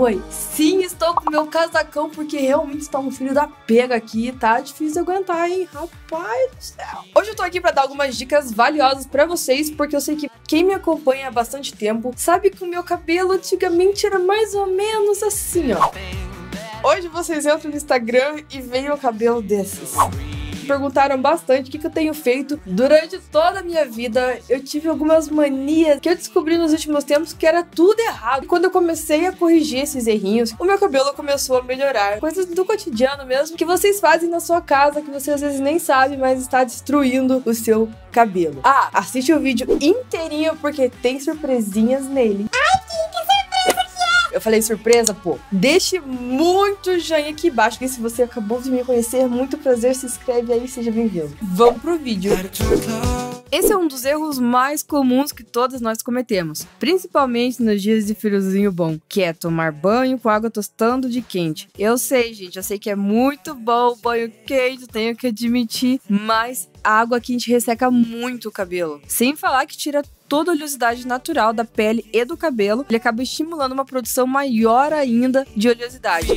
foi? Sim, estou com meu casacão, porque realmente está um frio da pega aqui. Tá difícil aguentar, hein? Rapaz do céu. Hoje eu tô aqui para dar algumas dicas valiosas para vocês, porque eu sei que quem me acompanha há bastante tempo sabe que o meu cabelo antigamente era mais ou menos assim, ó. Hoje vocês entram no Instagram e veem um cabelo desses. Perguntaram bastante o que eu tenho feito durante toda a minha vida. Eu tive algumas manias que eu descobri nos últimos tempos que era tudo errado. E quando eu comecei a corrigir esses errinhos, o meu cabelo começou a melhorar. Coisas do cotidiano mesmo, que vocês fazem na sua casa, que você às vezes nem sabe, mas está destruindo o seu cabelo. Ah, assiste o vídeo inteirinho, porque tem surpresinhas nele. Ai, que surpresa! Eu falei surpresa, pô. Deixe muito joinha aqui embaixo, que se você acabou de me conhecer, muito prazer, se inscreve aí, seja bem-vindo. Vamos pro vídeo. Esse é um dos erros mais comuns que todas nós cometemos, principalmente nos dias de friozinho bom, que é tomar banho com água tostando de quente. Eu sei, gente, eu sei que é muito bom o banho quente, tenho que admitir, mas a água quente resseca muito o cabelo. Sem falar que tira toda a oleosidade natural da pele e do cabelo, ele acaba estimulando uma produção maior ainda de oleosidade.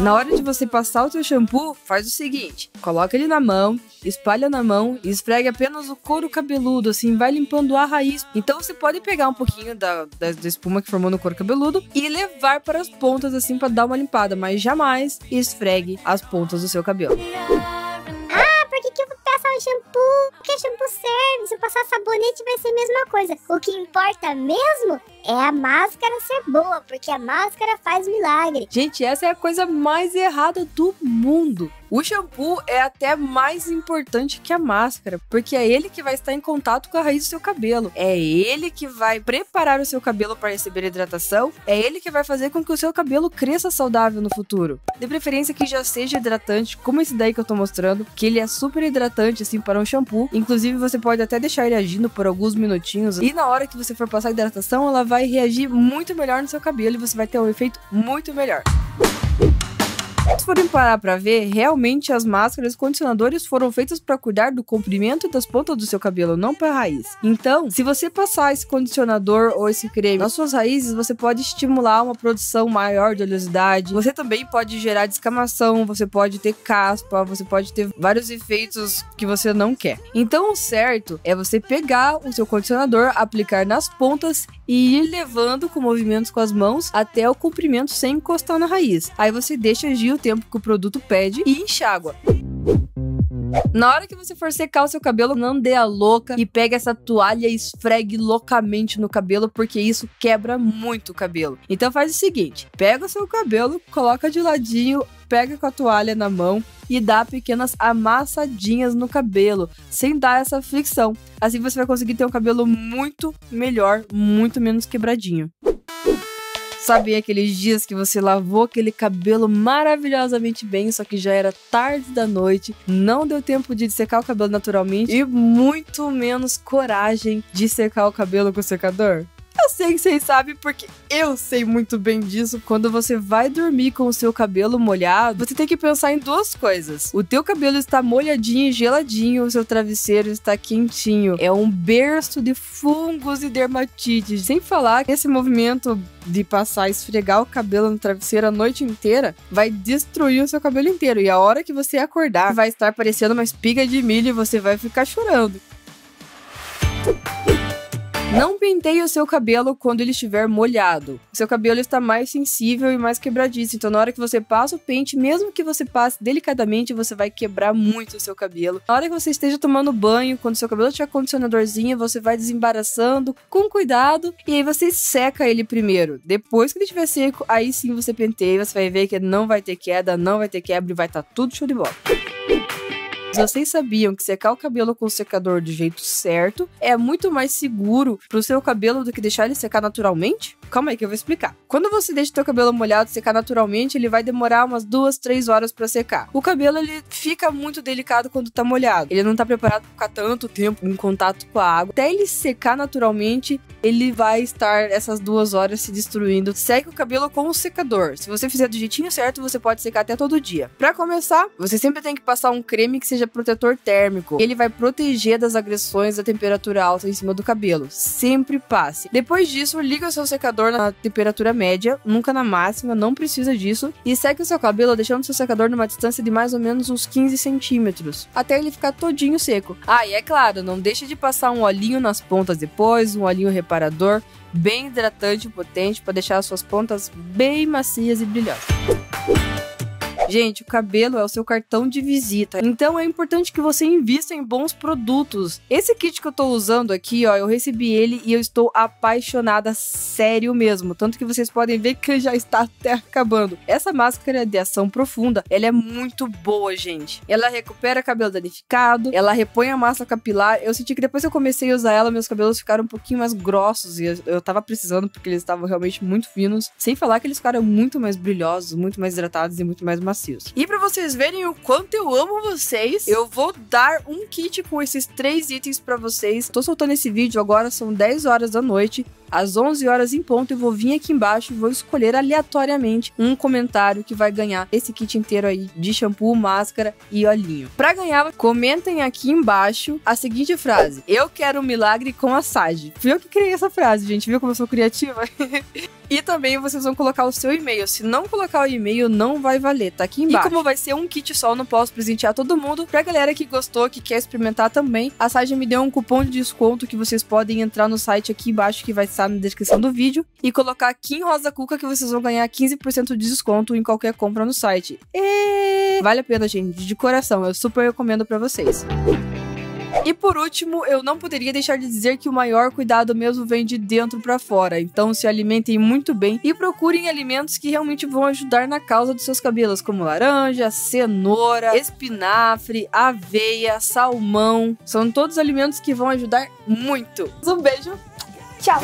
Na hora de você passar o teu shampoo, faz o seguinte, coloca ele na mão, espalha na mão e esfregue apenas o couro cabeludo, assim, vai limpando a raiz. Então você pode pegar um pouquinho da espuma que formou no couro cabeludo e levar para as pontas, assim, para dar uma limpada, mas jamais esfregue as pontas do seu cabelo. Que eu vou passar um shampoo, porque shampoo serve, se eu passar sabonete vai ser a mesma coisa. O que importa mesmo é a máscara ser boa, porque a máscara faz milagre. Gente, essa é a coisa mais errada do mundo. O shampoo é até mais importante que a máscara, porque é ele que vai estar em contato com a raiz do seu cabelo. É ele que vai preparar o seu cabelo para receber hidratação. É ele que vai fazer com que o seu cabelo cresça saudável no futuro. De preferência que já seja hidratante, como esse daí que eu tô mostrando, que ele é super hidratante, assim, para um shampoo. Inclusive, você pode até deixar ele agindo por alguns minutinhos. E na hora que você for passar a hidratação, ela vai reagir muito melhor no seu cabelo e você vai ter um efeito muito melhor. Se forem parar pra ver, realmente as máscaras e condicionadores foram feitas para cuidar do comprimento e das pontas do seu cabelo, não para a raiz. Então, se você passar esse condicionador ou esse creme nas suas raízes, você pode estimular uma produção maior de oleosidade, você também pode gerar descamação, você pode ter caspa, você pode ter vários efeitos que você não quer. Então, o certo é você pegar o seu condicionador, aplicar nas pontas e ir levando com movimentos com as mãos até o comprimento sem encostar na raiz. Aí você deixa agir o tempo que o produto pede e enxágua. Na hora que você for secar o seu cabelo, não dê a louca e pegue essa toalha e esfregue loucamente no cabelo, porque isso quebra muito o cabelo. Então faz o seguinte, pega o seu cabelo, coloca de ladinho, pega com a toalha na mão e dá pequenas amassadinhas no cabelo, sem dar essa fricção. Assim você vai conseguir ter um cabelo muito melhor, muito menos quebradinho. Sabe aqueles dias que você lavou aquele cabelo maravilhosamente bem, só que já era tarde da noite, não deu tempo de secar o cabelo naturalmente e muito menos coragem de secar o cabelo com o secador? Eu sei que vocês sabem, porque eu sei muito bem disso. Quando você vai dormir com o seu cabelo molhado, você tem que pensar em duas coisas. O teu cabelo está molhadinho e geladinho, o seu travesseiro está quentinho. É um berço de fungos e dermatites. Sem falar que esse movimento de passar, esfregar o cabelo no travesseiro a noite inteira, vai destruir o seu cabelo inteiro. E a hora que você acordar, vai estar parecendo uma espiga de milho e você vai ficar chorando. Não penteie o seu cabelo quando ele estiver molhado. O seu cabelo está mais sensível e mais quebradiço. Então na hora que você passa o pente, mesmo que você passe delicadamente, você vai quebrar muito o seu cabelo. Na hora que você esteja tomando banho, quando o seu cabelo tiver condicionadorzinho, você vai desembaraçando com cuidado. E aí você seca ele primeiro. Depois que ele estiver seco, aí sim você penteia. Você vai ver que não vai ter queda, não vai ter quebra e vai estar tudo show de bola. Vocês sabiam que secar o cabelo com o secador do jeito certo é muito mais seguro pro seu cabelo do que deixar ele secar naturalmente? Calma aí que eu vou explicar. Quando você deixa o teu cabelo molhado secar naturalmente, ele vai demorar umas 2 a 3 horas pra secar. O cabelo, ele fica muito delicado quando tá molhado. Ele não tá preparado pra ficar tanto tempo em contato com a água. Até ele secar naturalmente, ele vai estar essas 2 horas se destruindo. Seque o cabelo com o secador. Se você fizer do jeitinho certo, você pode secar até todo dia. Pra começar, você sempre tem que passar um creme que seja protetor térmico. Ele vai proteger das agressões da temperatura alta em cima do cabelo. Sempre passe. Depois disso, liga o seu secador secador na temperatura média, nunca na máxima, não precisa disso. E seque o seu cabelo deixando seu secador numa distância de mais ou menos uns 15 centímetros, até ele ficar todinho seco. Ah, e é claro, não deixe de passar um olhinho nas pontas depois, um olhinho reparador, bem hidratante e potente, para deixar as suas pontas bem macias e brilhantes. Gente, o cabelo é o seu cartão de visita, então é importante que você invista em bons produtos. Esse kit que eu tô usando aqui, ó, eu recebi ele e eu estou apaixonada, sério mesmo. Tanto que vocês podem ver que já está até acabando. Essa máscara de ação profunda, ela é muito boa, gente. Ela recupera cabelo danificado, ela repõe a massa capilar. Eu senti que depois que eu comecei a usar ela, meus cabelos ficaram um pouquinho mais grossos e eu tava precisando porque eles estavam realmente muito finos. Sem falar que eles ficaram muito mais brilhosos, muito mais hidratados e muito mais macios. E pra vocês verem o quanto eu amo vocês, eu vou dar um kit com esses 3 itens pra vocês. Tô soltando esse vídeo agora, são 10 horas da noite. Às 11 horas em ponto, eu vou vir aqui embaixo e vou escolher aleatoriamente um comentário que vai ganhar esse kit inteiro aí de shampoo, máscara e olhinho. Pra ganhar, comentem aqui embaixo a seguinte frase: eu quero um milagre com a Sage. Fui eu que criei essa frase, gente. Viu como eu sou criativa? E também vocês vão colocar o seu e-mail. Se não colocar o e-mail, não vai valer. Tá aqui embaixo. E como vai ser um kit só, eu não posso presentear todo mundo. Pra galera que gostou, que quer experimentar também, a Sage me deu um cupom de desconto que vocês podem entrar no site aqui embaixo que vai estar na descrição do vídeo e colocar Kim RosaCuca que vocês vão ganhar 15% de desconto em qualquer compra no site. Vale a pena, gente, de coração, eu super recomendo pra vocês. E por último, eu não poderia deixar de dizer que o maior cuidado mesmo vem de dentro pra fora, então se alimentem muito bem e procurem alimentos que realmente vão ajudar na causa dos seus cabelos, como laranja, cenoura, espinafre, aveia, salmão, são todos alimentos que vão ajudar muito. Um beijo! Tchau!